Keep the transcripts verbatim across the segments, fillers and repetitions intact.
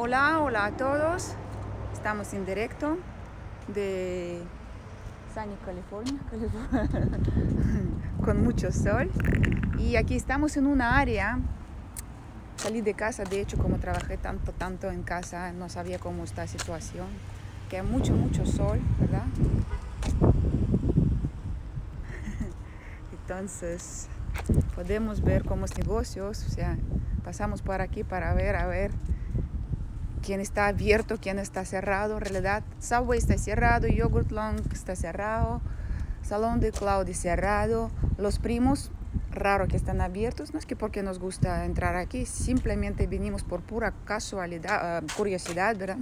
Hola, hola a todos. Estamos en directo de San Diego, California, California. Con mucho sol. Y aquí estamos en una área. Salí de casa, de hecho, como trabajé tanto, tanto en casa, no sabía cómo está la situación. Que hay mucho, mucho sol, ¿verdad? Entonces, podemos ver cómo los negocios, o sea, pasamos por aquí para ver, a ver quién está abierto, quién está cerrado. En realidad, Subway está cerrado, Yogurt Long está cerrado, Salón de Cloud está cerrado. Los primos, raro que están abiertos, no es que porque nos gusta entrar aquí, simplemente vinimos por pura casualidad, uh, curiosidad, ¿verdad?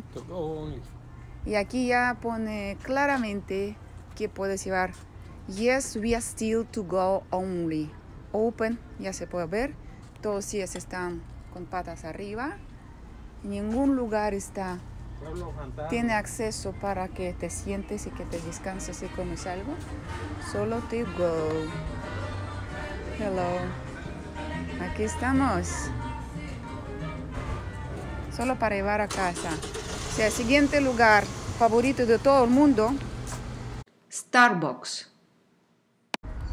Y aquí ya pone claramente que puedes llevar. Yes, we are still to go only. Open, ya se puede ver. Todos sillas están con patas arriba. Ningún lugar está. Tiene acceso para que te sientes y que te descanses y comes algo. Solo to go. Hello. Aquí estamos. Solo para llevar a casa. O sea, el siguiente lugar favorito de todo el mundo. Starbucks.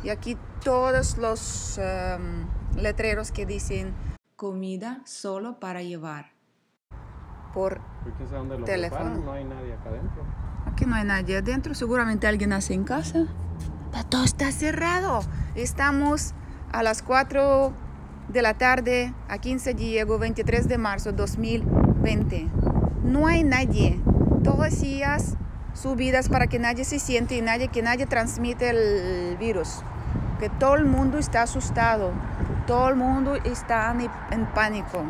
Y aquí todos los um, letreros que dicen comida solo para llevar por teléfono. No hay nadie acá adentro. Aquí no hay nadie adentro. Seguramente alguien hace en casa. Pero todo está cerrado. Estamos a las cuatro de la tarde a quince de Diego, veintitrés de marzo de dos mil veinte. No hay nadie. Todas ellas subidas para que nadie se siente y nadie, que nadie transmite el virus. Que todo el mundo está asustado, todo el mundo está en pánico.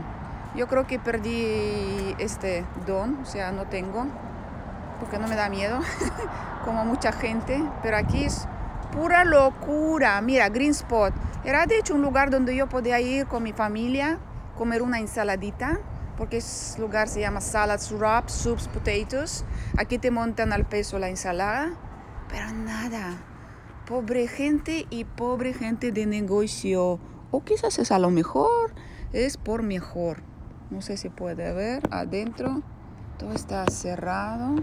Yo creo que perdí este don, o sea, no tengo, porque no me da miedo, como mucha gente, pero aquí es pura locura. Mira, Green Spot, era de hecho un lugar donde yo podía ir con mi familia, comer una ensaladita, porque ese lugar se llama Salads, Wrap, Soups, Potatoes. Aquí te montan al peso la ensalada, pero nada. Pobre gente y pobre gente de negocio. O quizás es a lo mejor, es por mejor. No sé si puede ver adentro. Todo está cerrado.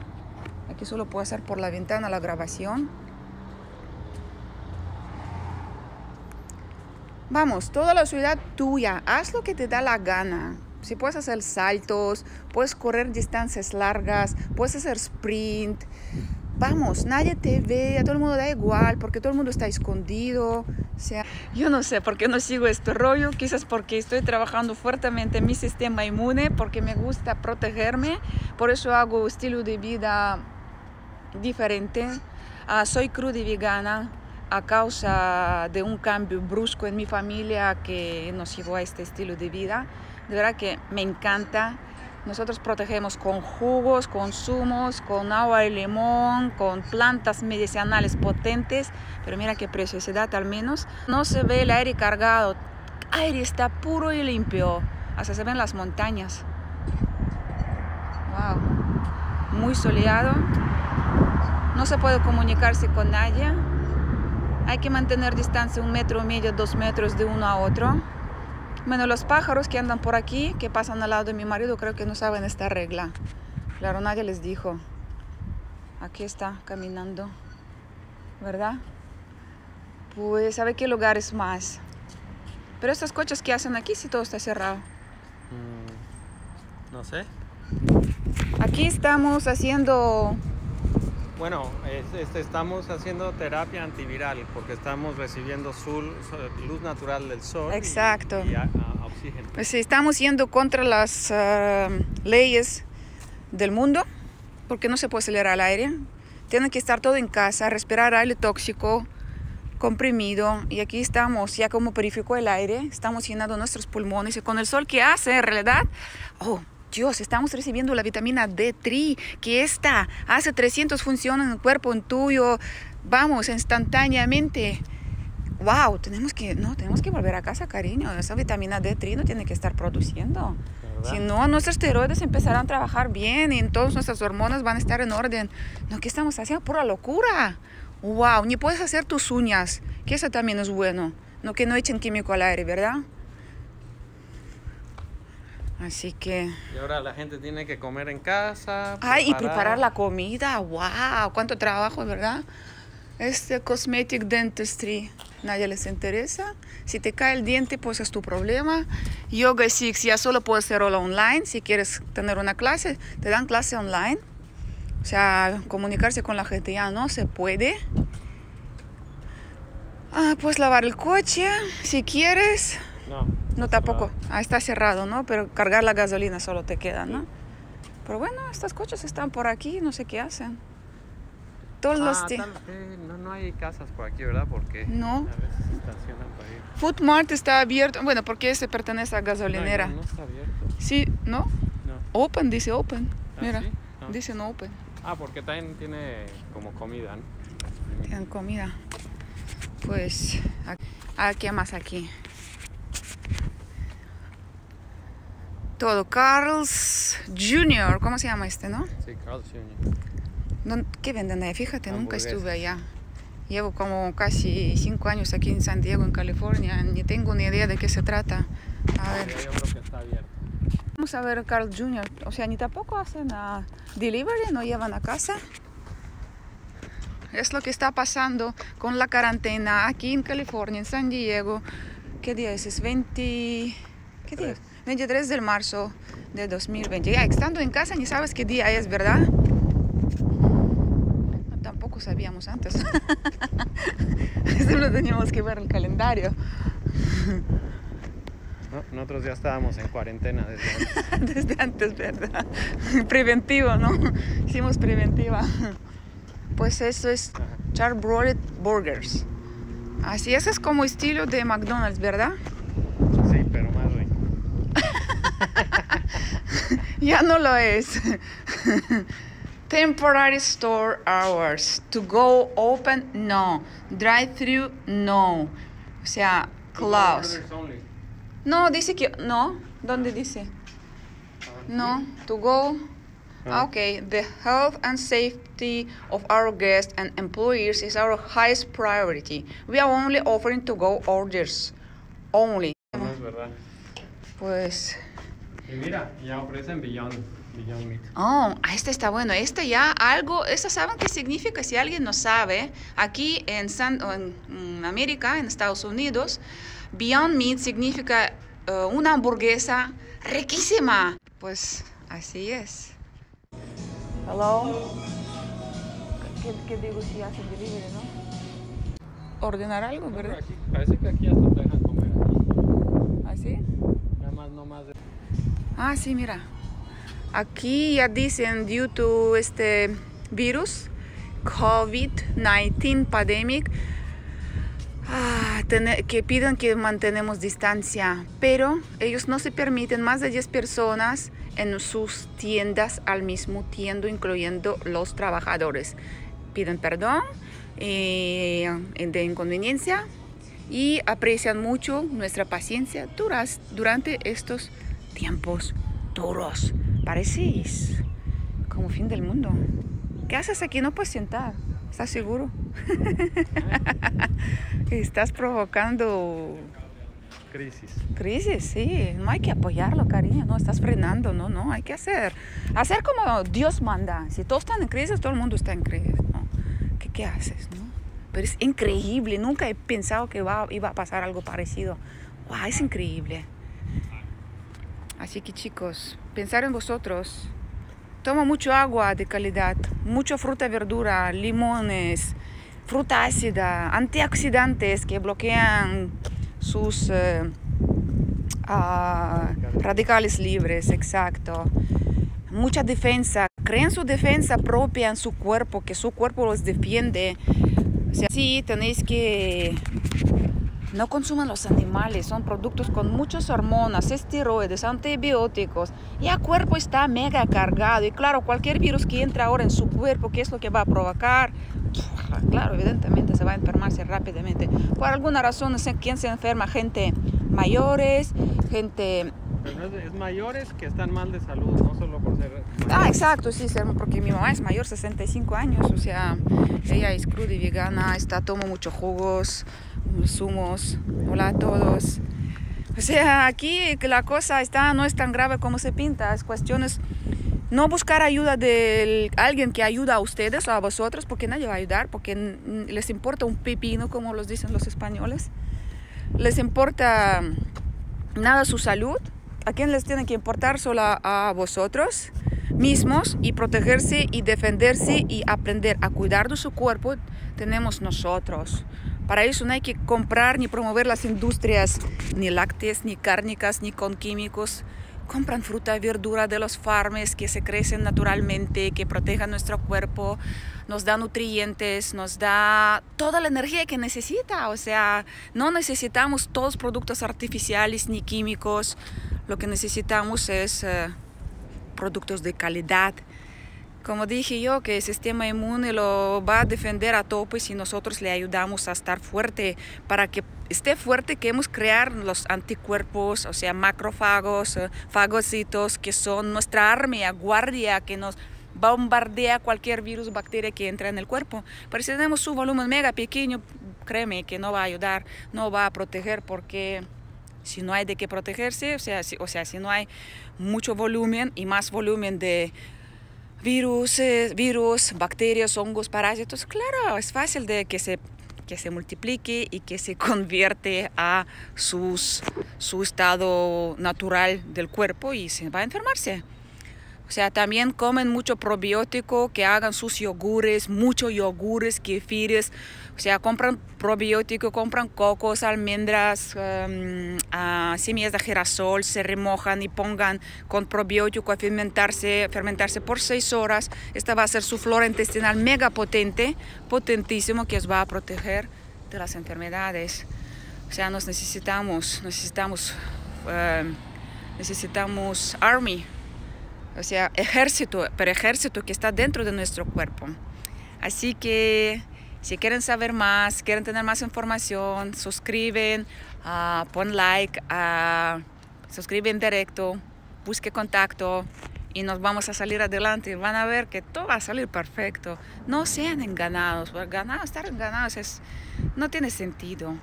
Aquí solo puedo hacer por la ventana la grabación. Vamos, toda la ciudad tuya. Haz lo que te da la gana. Si puedes hacer saltos, puedes correr distancias largas, puedes hacer sprint. Vamos, nadie te ve, a todo el mundo da igual, porque todo el mundo está escondido. O sea, yo no sé por qué no sigo este rollo, quizás porque estoy trabajando fuertemente en mi sistema inmune, porque me gusta protegerme, por eso hago estilo de vida diferente. Uh, soy cruda y vegana a causa de un cambio brusco en mi familia que nos llevó a este estilo de vida. De verdad que me encanta. Nosotros protegemos con jugos, con zumos, con agua de limón, con plantas medicinales potentes. Pero mira qué preciosidad, al menos. No se ve el aire cargado. El aire está puro y limpio. Hasta se ven las montañas. Wow. Muy soleado. No se puede comunicarse con nadie. Hay que mantener distancia un metro y medio, dos metros de uno a otro. Bueno, los pájaros que andan por aquí, que pasan al lado de mi marido, creo que no saben esta regla. Claro, nadie les dijo. Aquí está caminando, ¿verdad? Pues, ¿sabe qué lugares más? Pero estos coches que hacen aquí, si todo está cerrado. Mm, no sé. Aquí estamos haciendo... Bueno, es, es, estamos haciendo terapia antiviral porque estamos recibiendo sol, luz natural del sol. Exacto. Y, y a, a oxígeno. Pues estamos yendo contra las uh, leyes del mundo porque no se puede acelerar el aire. Tienen que estar todo en casa, respirar aire tóxico, comprimido. Y aquí estamos, ya como purificó el aire, estamos llenando nuestros pulmones y con el sol que hace en realidad... Oh, Dios, estamos recibiendo la vitamina D tres, que esta hace trescientas funciones en el cuerpo, en tuyo, vamos, instantáneamente. Wow, tenemos que, no, tenemos que volver a casa, cariño, esa vitamina D tres no tiene que estar produciendo. ¿Verdad? Si no, nuestros esteroides empezarán a trabajar bien y entonces nuestras hormonas van a estar en orden. No, ¿qué estamos haciendo? Pura locura. Wow, ni puedes hacer tus uñas, que eso también es bueno. No, que no echen químico al aire, ¿verdad? Así que... Y ahora la gente tiene que comer en casa. Ay, preparar. Y preparar la comida. ¡Wow! ¿Cuánto trabajo, verdad? Este cosmetic dentistry, nadie les interesa. Si te cae el diente, pues es tu problema. Yoga Six ya solo puedes hacerlo online. Si quieres tener una clase, te dan clase online. O sea, comunicarse con la gente ya no se puede. Ah, pues lavar el coche, si quieres. No. No, tampoco. Ah, está cerrado, ¿no? Pero cargar la gasolina solo te queda, ¿no? Pero bueno, estos coches están por aquí, no sé qué hacen. Todos ah, los días. No, no hay casas por aquí, ¿verdad? Porque no. A veces estacionan por ahí. Food Mart está abierto. Bueno, porque ese pertenece a gasolinera. No, no está abierto. Sí, ¿no? No. Open, dice open. ¿Ah, mira, sí? No. Dice no open. Ah, porque también tiene como comida, ¿no? Tienen comida. Pues, ¿a qué más aquí? Todo. Carl's junior ¿Cómo se llama este, no? Sí, Carl's junior ¿Qué venden ahí? Fíjate, nunca estuve allá. Llevo como casi cinco años aquí en San Diego, en California. Ni tengo ni idea de qué se trata. A ver. Yo creo que está abierto. Vamos a ver Carl's junior O sea, ni tampoco hacen a delivery, no llevan a casa. Es lo que está pasando con la cuarentena aquí en California, en San Diego. ¿Qué día es? Es veinte... ¿Qué día? veintitrés de marzo de dos mil veinte. Ya, estando en casa ni sabes qué día es, ¿verdad? Tampoco sabíamos antes. Solo teníamos que ver el calendario. No, nosotros ya estábamos en cuarentena desde antes. Desde antes, ¿verdad? Preventivo, ¿no? Hicimos preventiva. Pues eso es Charbroiled Burgers. Así, eso es como estilo de McDonald's, ¿verdad? Sí, pero más rico. Ya no lo es. Temporary store hours. To go open, no. Drive through, no. O sea, close. No, dice que... No, ¿dónde dice? No, to go... Okay, the health and safety of our guests and employees is our highest priority. We are only offering to go orders. Only. No es verdad. Pues... Y mira, ya ofrecen Beyond, Beyond Meat. Oh, este está bueno. Este ya algo... ¿Esto saben qué significa? Si alguien no sabe, aquí en, San, en, en América, en Estados Unidos, Beyond Meat significa uh, una hamburguesa riquísima. Pues así es. Hello. ¿Qué, qué digo si hace delivery, no? Ordenar algo, ¿verdad? Aquí, parece que aquí hasta te dejan comer. Aquí. ¿Ah, sí? Nada más, no más. De... Ah, sí, mira. Aquí ya dicen, due to este virus, COVID diecinueve pandemic, ah, ten, que piden que mantenemos distancia. Pero ellos no se permiten más de diez personas en sus tiendas al mismo tiempo, incluyendo los trabajadores. Piden perdón eh, de inconveniencia y aprecian mucho nuestra paciencia duras, durante estos tiempos duros. Parecís como fin del mundo. ¿Qué haces aquí? No puedes sentar. ¿Estás seguro? Estás provocando... Crisis. Crisis, sí. No hay que apoyarlo, cariño. No, estás frenando. No, no, hay que hacer. Hacer como Dios manda. Si todos están en crisis, todo el mundo está en crisis. ¿No? ¿Qué, qué haces? ¿No? Pero es increíble. Nunca he pensado que va, iba a pasar algo parecido. Wow, es increíble. Así que, chicos, pensar en vosotros. Toma mucho agua de calidad, mucha fruta, verdura, limones, fruta ácida, antioxidantes que bloquean sus eh, ah, radicales libres, exacto. Mucha defensa, creen su defensa propia en su cuerpo, que su cuerpo los defiende. O sea, sí, tenéis que no consuman los animales, son productos con muchas hormonas, esteroides, antibióticos. Ya el cuerpo está mega cargado y claro, cualquier virus que entra ahora en su cuerpo, ¿qué es lo que va a provocar? Claro, evidentemente se va a enfermarse rápidamente. Por alguna razón, no sé quién se enferma, gente mayores, gente... Pero es, es mayores que están mal de salud, no solo por ser... Mayores. Ah, exacto, sí, porque mi mamá es mayor, sesenta y cinco años, o sea, ella es cruda y vegana, está, toma muchos jugos, zumos. Hola a todos. O sea, aquí la cosa está, no es tan grave como se pinta. Es cuestiones no buscar ayuda de alguien que ayuda a ustedes o a vosotros, porque nadie va a ayudar, porque les importa un pepino, como los dicen los españoles. Les importa nada su salud. ¿A quién les tiene que importar? Solo a vosotros mismos, y protegerse y defenderse y aprender a cuidar de su cuerpo tenemos nosotros. Para eso no hay que comprar ni promover las industrias ni lácteas, ni cárnicas, ni con químicos. Compran fruta y verdura de los farmes que se crecen naturalmente, que protejan nuestro cuerpo, nos da nutrientes, nos da toda la energía que necesita. O sea, no necesitamos todos productos artificiales ni químicos. Lo que necesitamos es eh, productos de calidad. Como dije yo, que el sistema inmune lo va a defender a tope si nosotros le ayudamos a estar fuerte. Para que esté fuerte, queremos crear los anticuerpos, o sea, macrófagos, fagocitos, que son nuestra armia, guardia, que nos bombardea cualquier virus o bacteria que entra en el cuerpo. Pero si tenemos su volumen mega pequeño, créeme que no va a ayudar, no va a proteger, porque si no hay de qué protegerse, o sea, si, o sea, si no hay mucho volumen y más volumen de virus, virus, bacterias, hongos, parásitos, claro, es fácil de que se, que se multiplique y que se convierte a sus, su estado natural del cuerpo y se va a enfermarse. O sea, también comen mucho probiótico, que hagan sus yogures, muchos yogures, kefires. O sea, compran probiótico, compran cocos, almendras, um, uh, semillas de girasol, se remojan y pongan con probiótico a fermentarse, fermentarse por seis horas. Esta va a ser su flora intestinal mega potente, potentísimo, que os va a proteger de las enfermedades. O sea, nos necesitamos, necesitamos, uh, necesitamos army. O sea, ejército, pero ejército que está dentro de nuestro cuerpo. Así que si quieren saber más, quieren tener más información, suscriben, uh, pon like, uh, suscriben directo, busque contacto y nos vamos a salir adelante. Van a ver que todo va a salir perfecto. No sean engañados, engañados, estar engañados es, no tiene sentido.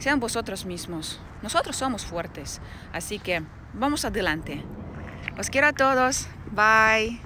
Sean vosotros mismos. Nosotros somos fuertes, así que vamos adelante. Os quiero a todos. Bye.